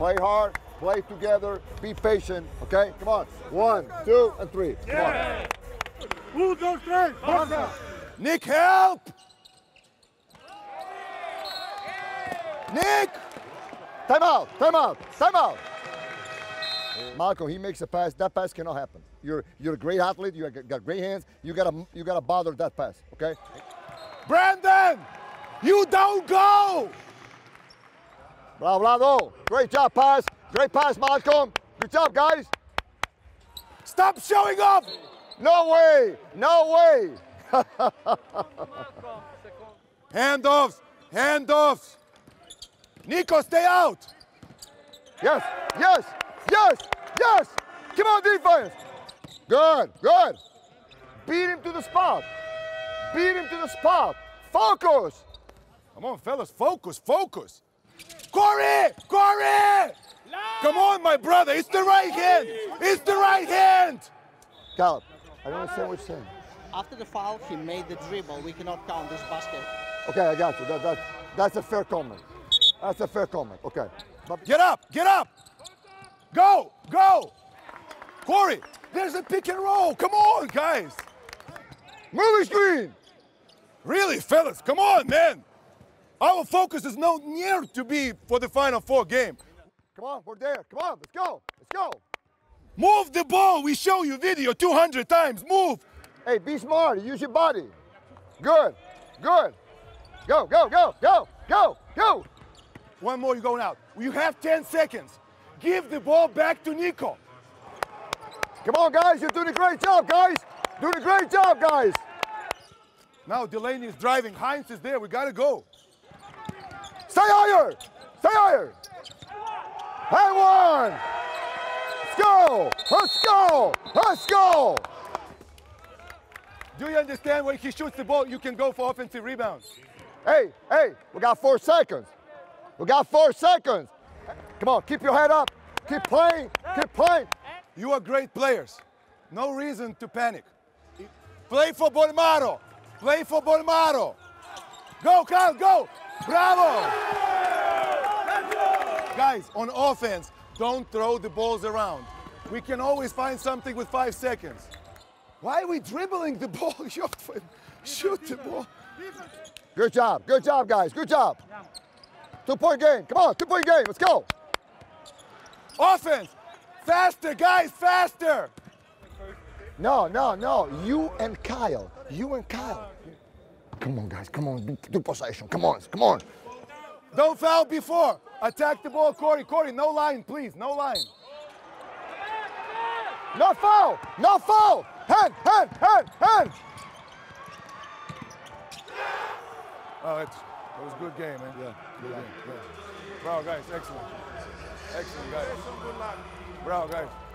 Play hard, play together, be patient, okay? Come on. 1, 2, and 3. Come on. 1, 2, 3. Boxer. Nick, help! Nick! Time out, time out, time out. Malcolm, he makes a pass. That pass cannot happen. You're a great athlete. You got great hands. You gotta bother that pass, okay? Brandon, you don't go. Bravo. Great job, pass. Great pass, Malcolm. Good job, guys. Stop showing off. No way. No way. Handoffs. Handoffs. Nico, stay out. Yes. Yes. Yes, yes! Come on, defense! Good, good! Beat him to the spot! Beat him to the spot! Focus! Come on, fellas, focus, focus! Corey! Corey! Come on, my brother, it's the right hand! It's the right hand! Gallup, I don't understand what you're saying. After the foul, he made the dribble. We cannot count this basket. Okay, I got you. That's a fair comment. That's a fair comment, okay. Get up, get up! Go, go! Corey, there's a pick and roll. Come on, guys. Movie screen. Really, fellas, come on, man. Our focus is not near to be for the Final Four game. Come on, we're there. Come on, let's go. Let's go. Move the ball. We show you video 200 times. Move. Hey, be smart. Use your body. Good, good. Go, go, go, go, go, go. One more, you're going out. You have 10 seconds. Give the ball back to Nico. Come on, guys. You're doing a great job, guys. Doing a great job, guys. Now Delaney is driving. Hines is there. We got to go. Stay higher. Stay higher. High one. Let's go. Let's go. Let's go. Do you understand when he shoots the ball, you can go for offensive rebounds? Hey, hey, we got 4 seconds. We got 4 seconds. Come on, keep your head up. Keep playing, keep playing. You are great players. No reason to panic. Play for Bolmaro. Play for Bolmaro. Go, Kyle, go. Bravo. Guys, on offense, don't throw the balls around. We can always find something with 5 seconds. Why are we dribbling the ball? Shoot the ball. Good job, guys, good job. 2-point game, come on, 2-point game, let's go. Offense! Faster, guys, faster! No, no, no. You and Kyle. You and Kyle. Come on, guys, come on. Do possession. Come on, come on. Don't foul before. Attack the ball, Corey. Corey, no line, please. No line. No foul! No foul! Hand, hand, hand, hand! Oh, it was a good game, man. Yeah, good game. Wow, guys, excellent. Excellent, guys. Bravo, guys.